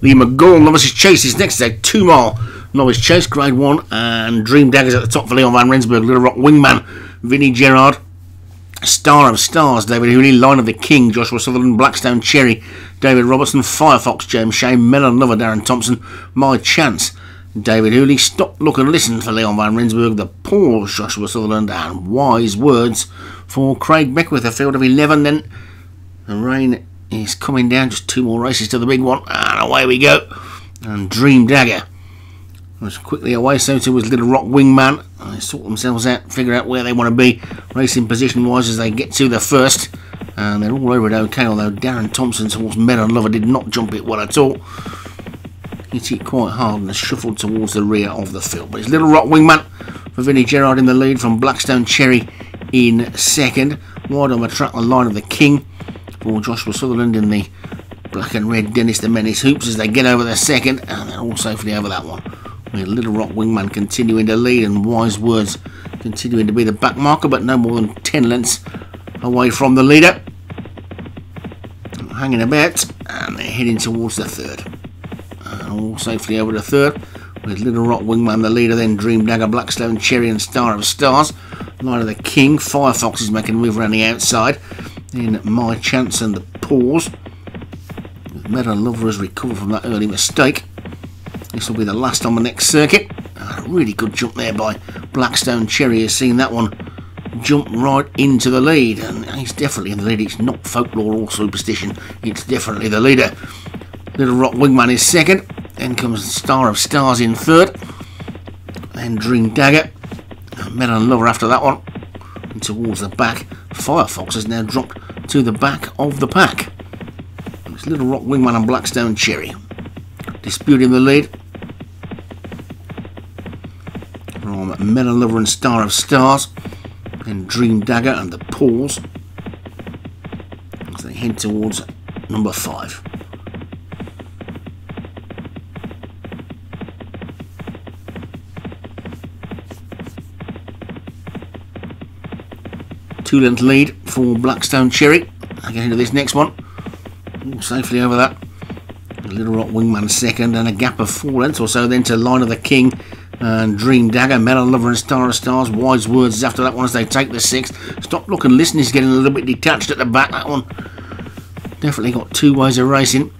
The Maghull Novices Chase is next. It's a two-mile Novice Chase, Grade 1, and Dream Daggers at the top for Leon Van Rensburg, Little Rock Wingman, Vinnie Gerrard, Star of Stars, David Hooley, Line of the King, Joshua Sutherland, Blackstone Cherry, David Robertson, Firefox, James Shane, Melon Lover, Darren Thompson, My Chance, David Hooley, Stop, Look and Listen for Leon Van Rensburg, The Pause, Joshua Sutherland, and Wise Words for Craig Beckwith. A field of 11 then. The rain is coming down, just two more races to the big one, and away we go. And Dream Dagger was quickly away, so too was Little Rock Wingman. They sort themselves out, figure out where they want to be, racing position wise as they get to the first, and they're all over it okay, although Darren Thompson's horse Melon Lover did not jump it well at all. Hit it quite hard and shuffled towards the rear of the field, but it's Little Rock Wingman for Vinnie Gerrard in the lead, from Blackstone Cherry in second, wide on the track the Line of the King for Joshua Sutherland in the black and red Dennis the Menace hoops as they get over the second, and they're all safely over that one, with Little Rock Wingman continuing to lead and Wise Words continuing to be the back marker, but no more than 10 lengths away from the leader, hanging about, and they're heading towards the third, and all safely over the third, with Little Rock Wingman the leader, then Dream Dagger, Blackstone Cherry and Star of Stars. Line of the King, Firefox is making a move around the outside, in My Chance and The Pause. Melon Lover has recovered from that early mistake. This will be the last on the next circuit. A really good jump there by Blackstone Cherry, has seen that one jump right into the lead, and he's definitely in the lead. It's not folklore or superstition, it's definitely the leader. Little Rock Wingman is second, then comes Star of Stars in third, then Dream Dagger, Melon Lover after that one, and towards the back Firefox has now dropped to the back of the pack. It's Little Rock Wingman and Blackstone Cherry disputing the lead from Melon Lover and Star of Stars, and Dream Dagger and The Pause as they head towards number 5. Two-length lead for Blackstone Cherry. I get into this next one. Ooh, safely over that. Little Rock Wingman second, and a gap of 4 lengths or so then to Line of the King and Dream Dagger, Melon Lover and Star of Stars. Wise Words after that one as they take the 6th. Stop, Look and Listen is getting a little bit detached at the back. That one definitely got two ways of racing.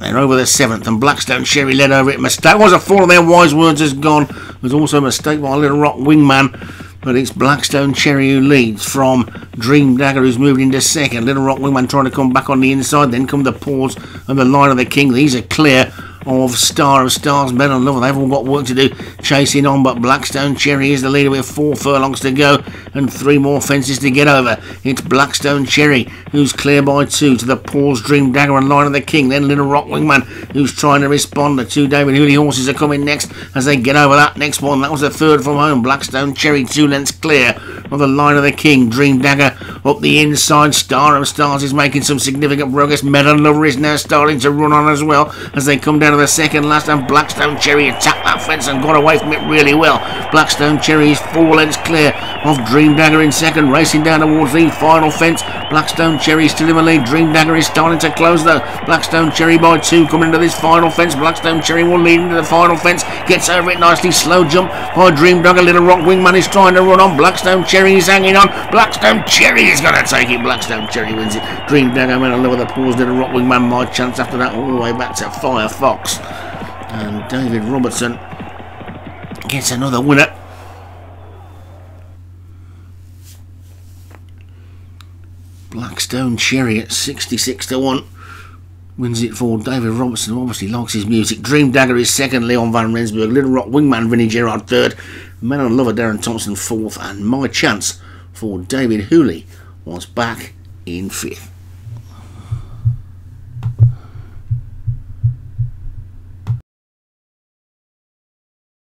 They're over the 7th, and Blackstone Cherry led over it. Mistake was a fall there. Wise Words has gone. There's also a mistake by Little Rock Wingman, but it's Blackstone Cherry who leads from Dream Dagger, who's moved into second. Little Rock Wingman trying to come back on the inside. Then come The Pause and the Line of the King. These are clear of Star of Stars, Melon Lover. They've all got work to do chasing on, but Blackstone Cherry is the leader with 4 furlongs to go and 3 more fences to get over. It's Blackstone Cherry who's clear by 2 to The Pause, Dream Dagger and Line of the King. Then Little Rock Wingman who's trying to respond. The 2 David Hooley horses are coming next as they get over that next one. That was the third from home. Blackstone Cherry 2 lengths clear of the Line of the King. Dream Dagger up the inside. Star of Stars is making some significant progress. Melon Lover is now starting to run on as well as they come down to the second last, and Blackstone Cherry attacked that fence and got away from it really well. Blackstone Cherry is 4 lengths clear of Dream Dagger in second, racing down towards the final fence. Blackstone Cherry is still in the lead. Dream Dagger is starting to close though. Blackstone Cherry by 2 coming into this final fence. Blackstone Cherry will lead into the final fence. Gets over it nicely. Slow jump by Dream Dagger. Little Rock Wingman is trying to run on. Blackstone Cherry is hanging on. Blackstone Cherry is going to take it. Blackstone Cherry wins it. Dream Dagger went over The Pause. Little Rock Wingman, My Chance after that, all the way back to Firefox. And David Robertson gets another winner. Blackstone Cherry at 66 to 1 wins it for David Robertson, who obviously likes his music. Dream Dagger is second, Leon Van Rensburg, Little Rock Wingman, Vinnie Gerrard third, Melon Lover, Darren Thompson fourth, and My Chance for David Hooley was back in fifth.